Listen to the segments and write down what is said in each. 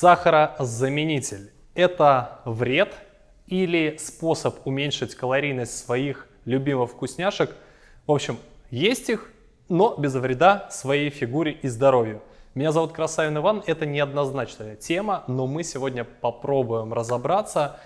Сахарозаменитель – это вред или способ уменьшить калорийность своих любимых вкусняшек? В общем, есть их, но без вреда своей фигуре и здоровью. Меня зовут Красавин Иван, это неоднозначная тема, но мы сегодня попробуем разобраться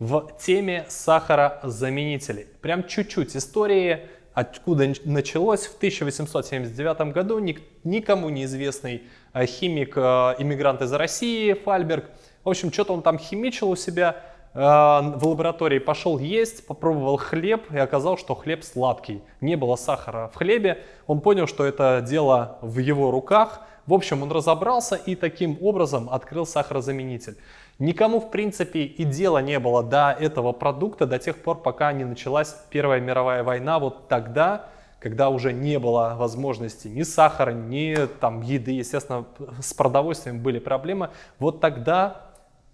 в теме сахарозаменителей. Прям чуть-чуть истории, откуда началось. В 1879 году никому неизвестный химик, иммигрант из России, Фальберг. В общем, что-то он там химичил у себя в лаборатории, пошел есть, попробовал хлеб и оказалось, что хлеб сладкий. Не было сахара в хлебе, он понял, что это дело в его руках. В общем, он разобрался и таким образом открыл сахарозаменитель. Никому, в принципе, и дела не было до этого продукта, до тех пор, пока не началась Первая мировая война. Вот тогда, когда уже не было возможности ни сахара, ни там еды, естественно, с продовольствием были проблемы, вот тогда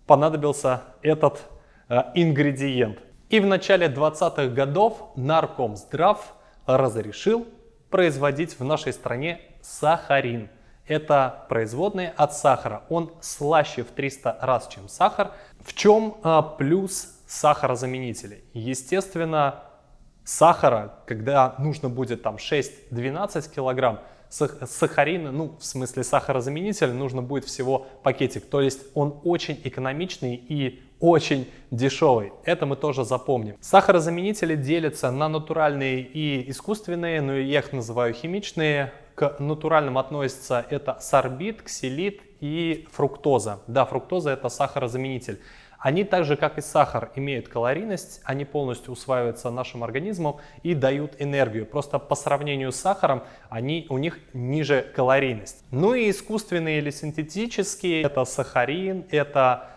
понадобился этот ингредиент. И в начале 20-х годов Наркомздрав разрешил производить в нашей стране сахарин. Это производные от сахара. Он слаще в 300 раз, чем сахар. В чем плюс сахарозаменителей? Естественно, сахара, когда нужно будет там 6-12 килограмм, сахарина, ну в смысле сахарозаменителя, нужно будет всего пакетик. То есть он очень экономичный и очень дешевый. Это мы тоже запомним. Сахарозаменители делятся на натуральные и искусственные, но я их называю химичные. К натуральным относятся это сорбит, ксилит и фруктоза. Да, фруктоза — это сахарозаменитель. Они так же, как и сахар, имеют калорийность, они полностью усваиваются нашим организмом и дают энергию. Просто по сравнению с сахаром у них ниже калорийность. Ну и искусственные или синтетические — это сахарин, это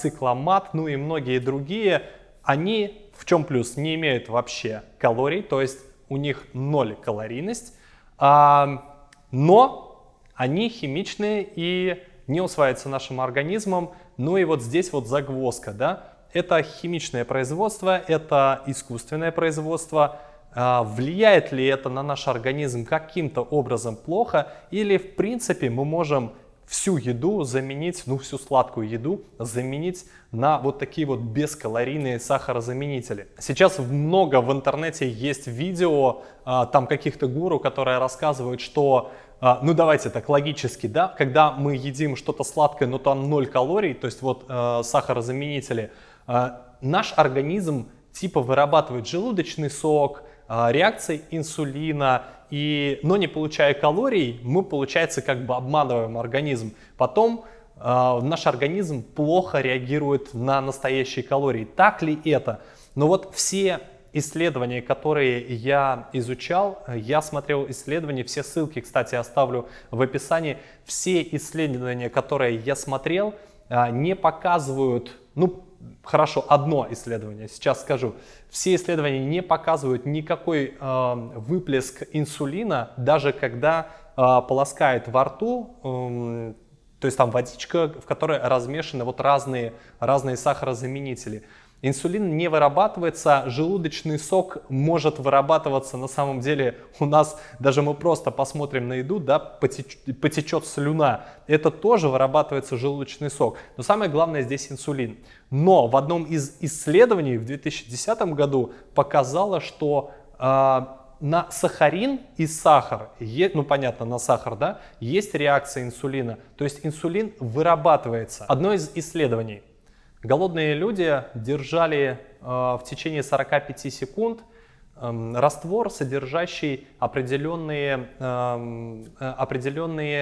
цикломат, ну и многие другие. Они в чем плюс? Не имеют вообще калорий, то есть у них 0 калорийность. Но они химичные и не усваиваются нашим организмом. Ну и вот здесь вот загвоздка, да? Это химичное производство, это искусственное производство. Влияет ли это на наш организм каким-то образом плохо? Или в принципе мы можем всю еду заменить, ну всю сладкую еду заменить на вот такие вот бескалорийные сахарозаменители? Сейчас много в интернете есть видео, там каких-то гуру, которые рассказывают, что, ну давайте так логически, да, когда мы едим что-то сладкое, но там 0 калорий, то есть вот сахарозаменители, наш организм типа вырабатывает желудочный сок, реакции инсулина, но не получая калорий, мы, получается, как бы обманываем организм. Потом наш организм плохо реагирует на настоящие калории. Так ли это? Но вот все исследования, которые я изучал, я смотрел исследования, все ссылки, кстати, оставлю в описании. Все исследования, которые я смотрел, не показывают, ну, хорошо, одно исследование, сейчас скажу. Все исследования не показывают никакой выплеск инсулина, даже когда полоскает во рту, то есть там водичка, в которой размешаны вот разные сахарозаменители. Инсулин не вырабатывается, желудочный сок может вырабатываться на самом деле у нас, даже мы просто посмотрим на еду, да, потечет слюна, это тоже вырабатывается желудочный сок, но самое главное здесь инсулин. Но в одном из исследований в 2010 году показало, что на сахарин и сахар, ну понятно, на сахар, да, есть реакция инсулина, то есть инсулин вырабатывается. Одно из исследований. Голодные люди держали в течение 45 секунд раствор, содержащий определенные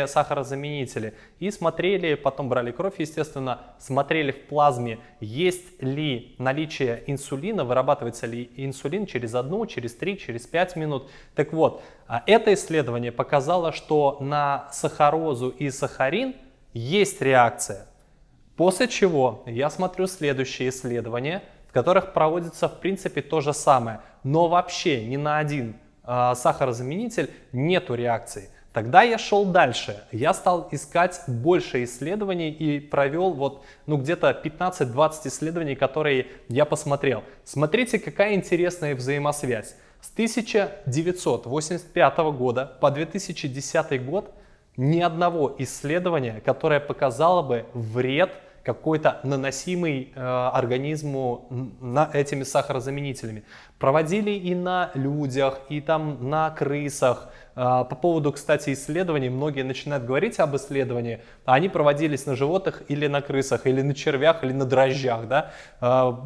сахарозаменители. И смотрели, потом брали кровь, естественно, смотрели в плазме, есть ли наличие инсулина, вырабатывается ли инсулин через 1, через 3, через 5 минут. Так вот, это исследование показало, что на сахарозу и сахарин есть реакция. После чего я смотрю следующие исследования, в которых проводится в принципе то же самое, но вообще ни на один сахарозаменитель нету реакции. Тогда я шел дальше, я стал искать больше исследований и провел вот, ну, где-то 15-20 исследований, которые я посмотрел. Смотрите, какая интересная взаимосвязь. С 1985 года по 2010 год ни одного исследования, которое показало бы вред какой-то наносимый организму этими сахарозаменителями. Проводили и на людях, и там на крысах. По поводу, кстати, исследований, многие начинают говорить об исследовании, а они проводились на животных или на крысах, или на червях, или на дрожжах. Да?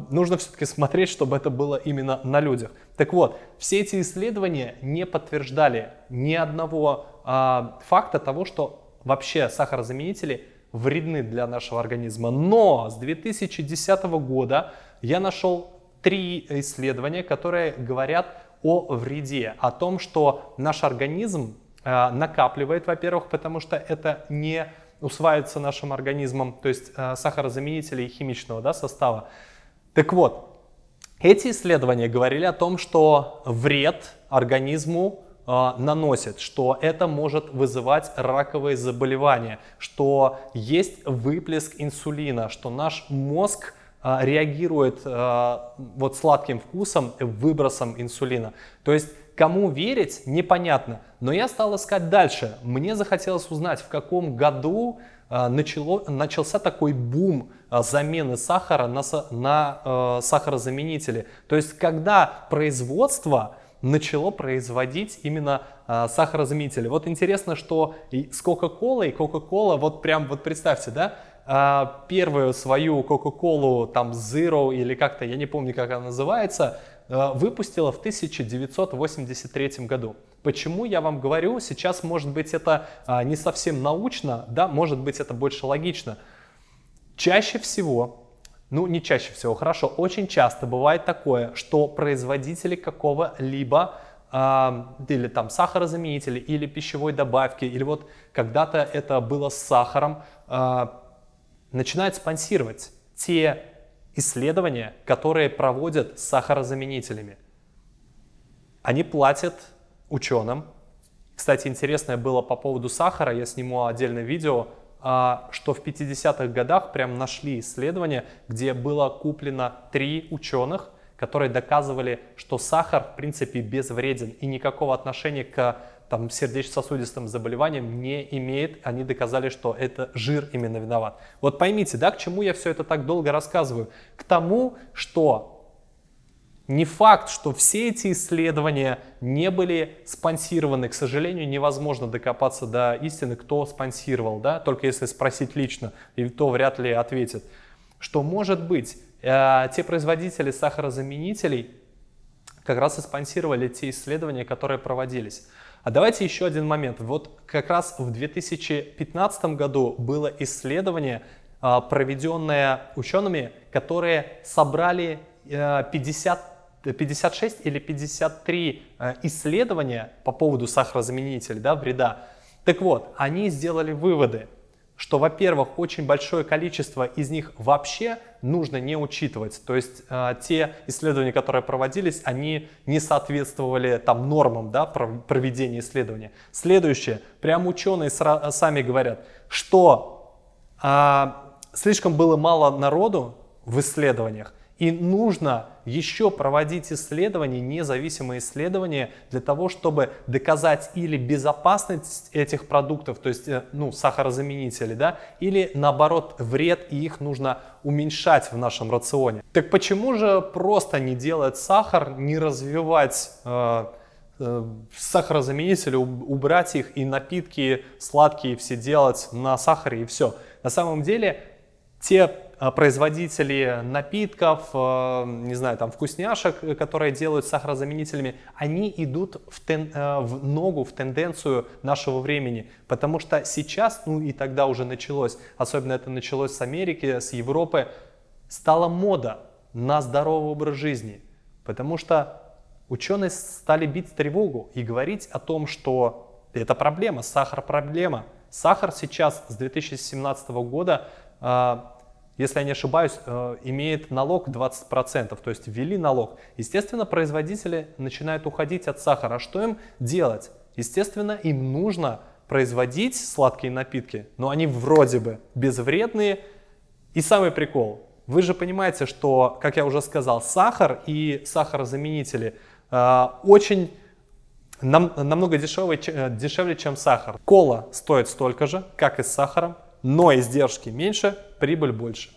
Нужно все-таки смотреть, чтобы это было именно на людях. Так вот, все эти исследования не подтверждали ни одного факта того, что вообще сахарозаменители вредны для нашего организма. Но с 2010 года я нашел 3 исследования, которые говорят о вреде, о том, что наш организм накапливает, во-первых, потому что это не усваивается нашим организмом, то есть сахарозаменители химичного, да, состава. Так вот, эти исследования говорили о том, что вред организму наносит, что это может вызывать раковые заболевания, что есть выплеск инсулина, что наш мозг реагирует вот сладким вкусом, выбросом инсулина. То есть кому верить, непонятно. Но я стал искать дальше. Мне захотелось узнать, в каком году начался такой бум замены сахара на сахарозаменители. То есть когда производство начало производить именно сахарозаменители. Вот интересно, что с Кока-Колой, Кока-Кола, вот прям вот представьте, да, первую свою Кока-Колу, там, Zero или как-то, я не помню, как она называется, выпустила в 1983 году. Почему я вам говорю, сейчас, может быть, это не совсем научно, да, может быть, это больше логично. Чаще всего... Ну, не чаще всего, хорошо. Очень часто бывает такое, что производители какого-либо или там сахарозаменителя, или пищевой добавки, или вот когда-то это было с сахаром, начинают спонсировать те исследования, которые проводят с сахарозаменителями. Они платят ученым. Кстати, интересное было по поводу сахара, я сниму отдельное видео, что в 50-х годах прям нашли исследования, где было куплено 3 ученых, которые доказывали, что сахар в принципе безвреден и никакого отношения к сердечно-сосудистым заболеваниям не имеет. Они доказали, что это жир именно виноват. Вот поймите, да, к чему я все это так долго рассказываю? К тому, что не факт, что все эти исследования не были спонсированы. К сожалению, невозможно докопаться до истины, кто спонсировал, да? Только если спросить лично, и то вряд ли ответит. Что может быть, те производители сахарозаменителей как раз и спонсировали те исследования, которые проводились. А давайте еще один момент. Вот как раз в 2015 году было исследование, проведенное учеными, которые собрали 56 или 53 исследования по поводу сахарозаменителей, да, вреда. Так вот, они сделали выводы, что, во-первых, очень большое количество из них вообще нужно не учитывать. То есть те исследования, которые проводились, они не соответствовали там нормам, да, проведения исследования. Следующее, прям ученые сами говорят, что слишком было мало народу в исследованиях, и нужно еще проводить исследования, независимые исследования, для того, чтобы доказать или безопасность этих продуктов, то есть, ну, сахарозаменители, да, или наоборот вред, и их нужно уменьшать в нашем рационе. Так почему же просто не делать сахар, не развивать сахарозаменители, убрать их и напитки сладкие все делать на сахаре и все? На самом деле те производители напитков, не знаю, там вкусняшек, которые делают сахарозаменителями, они идут в ногу, в тенденцию нашего времени. Потому что сейчас, ну и тогда уже началось, особенно это началось с Америки, с Европы, стала мода на здоровый образ жизни. Потому что ученые стали бить тревогу и говорить о том, что это проблема, сахар проблема. Сахар сейчас с 2017 года, если я не ошибаюсь, имеет налог 20%, то есть ввели налог. Естественно, производители начинают уходить от сахара. А что им делать? Естественно, им нужно производить сладкие напитки, но они вроде бы безвредные. И самый прикол, вы же понимаете, что, как я уже сказал, сахар и сахарозаменители очень намного дешевле, чем сахар. Кола стоит столько же, как и с сахаром, но издержки меньше, прибыль больше.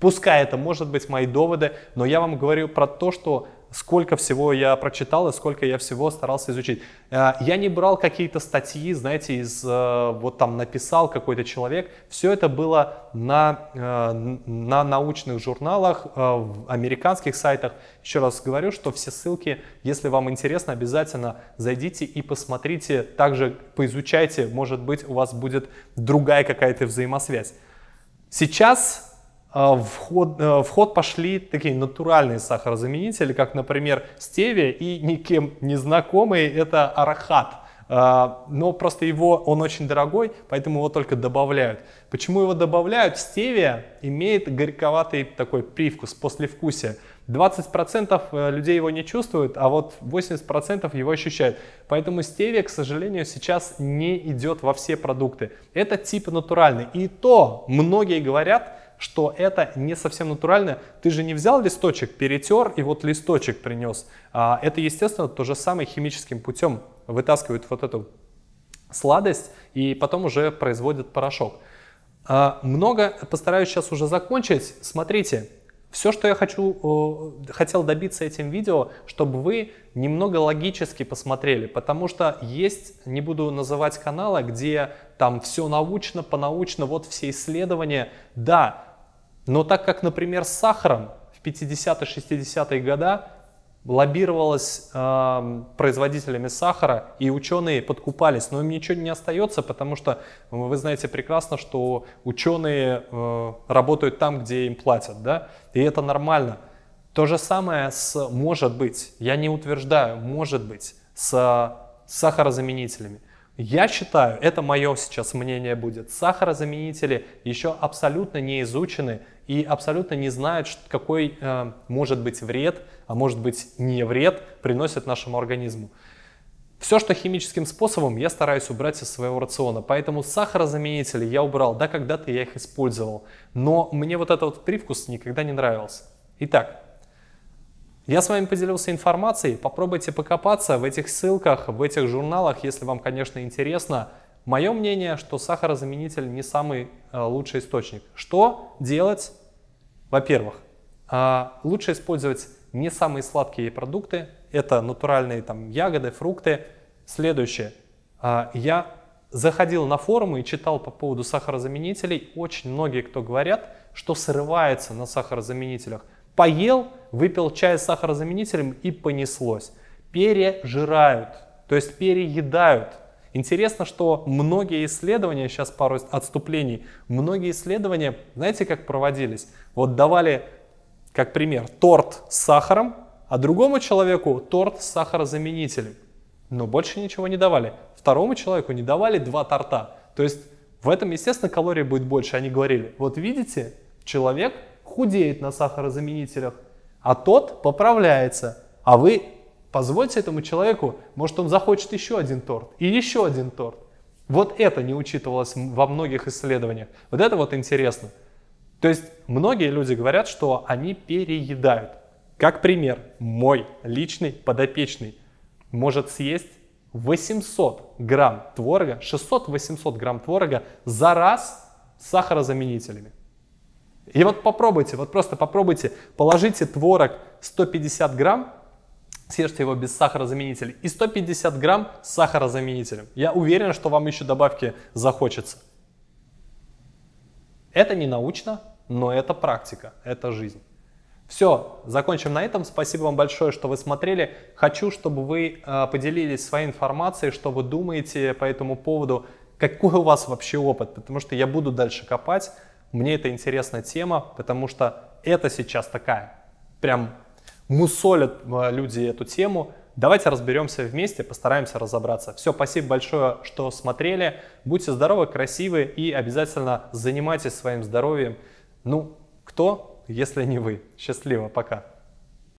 Пускай это, может быть, мои доводы, но я вам говорю про то, что сколько всего я прочитал и сколько я всего старался изучить. Я не брал какие-то статьи, знаете, из вот там написал какой-то человек. Все это было на научных журналах, в американских сайтах. Еще раз говорю, что все ссылки, если вам интересно, обязательно зайдите и посмотрите. Также поизучайте, может быть, у вас будет другая какая-то взаимосвязь. Сейчас в ход пошли такие натуральные сахарозаменители, как, например, стевия и никем не знакомый, это арахат. Но просто он очень дорогой, поэтому его только добавляют. Почему его добавляют? Стевия имеет горьковатый такой привкус, послевкусие. 20% людей его не чувствуют, а вот 80% его ощущают. Поэтому стевия, к сожалению, сейчас не идет во все продукты. Это типа натуральный. И то многие говорят, что это не совсем натурально. Ты же не взял листочек, перетер и вот листочек принес. Это, естественно, то же самое химическим путем вытаскивают вот эту сладость и потом уже производят порошок. Много постараюсь сейчас уже закончить. Смотрите, все, что я хотел добиться этим видео, чтобы вы немного логически посмотрели, потому что есть, не буду называть каналы, где там все научно, понаучно, вот все исследования, да. Но так как, например, с сахаром в 50-60-е годы лоббировалось производителями сахара, и ученые подкупались, но им ничего не остается, потому что вы знаете прекрасно, что ученые работают там, где им платят, да, и это нормально. То же самое с, может быть, я не утверждаю, может быть, с сахарозаменителями. Я считаю, это мое сейчас мнение будет, сахарозаменители еще абсолютно не изучены и абсолютно не знают, какой может быть вред, а может быть не вред приносит нашему организму. Все, что химическим способом, я стараюсь убрать из своего рациона. Поэтому сахарозаменители я убрал, да, когда-то я их использовал. Но мне вот этот вот привкус никогда не нравился. Итак, я с вами поделился информацией, попробуйте покопаться в этих ссылках, в этих журналах, если вам, конечно, интересно. Мое мнение, что сахарозаменитель не самый лучший источник. Что делать? Во-первых, лучше использовать не самые сладкие продукты, это натуральные там ягоды, фрукты. Следующее, я заходил на форумы и читал по поводу сахарозаменителей, очень многие, кто говорят, что срывается на сахарозаменителях. Поел, выпил чай с сахарозаменителем и понеслось. Пережирают, то есть переедают. Интересно, что многие исследования, сейчас пару отступлений, многие исследования, знаете, как проводились? Вот давали, как пример, торт с сахаром, а другому человеку торт с сахарозаменителем. Но больше ничего не давали. Второму человеку не давали два торта. То есть в этом, естественно, калорий будет больше. Они говорили, вот видите, человек худеет на сахарозаменителях, а тот поправляется. А вы позвольте этому человеку, может, он захочет еще один торт и еще один торт. Вот это не учитывалось во многих исследованиях. Вот это вот интересно. То есть многие люди говорят, что они переедают. Как пример, мой личный подопечный может съесть 800 грамм творога, 600-800 грамм творога за раз с сахарозаменителями. И вот попробуйте, вот просто попробуйте, положите творог 150 грамм, съешьте его без сахарозаменителей и 150 грамм с сахарозаменителем. Я уверен, что вам еще добавки захочется. Это не научно, но это практика, это жизнь. Все, закончим на этом. Спасибо вам большое, что вы смотрели. Хочу, чтобы вы поделились своей информацией, что вы думаете по этому поводу, какой у вас вообще опыт, потому что я буду дальше копать. Мне это интересная тема, потому что это сейчас такая, прям мусолят люди эту тему. Давайте разберемся вместе, постараемся разобраться. Все, спасибо большое, что смотрели. Будьте здоровы, красивы и обязательно занимайтесь своим здоровьем. Ну, кто, если не вы? Счастливо, пока.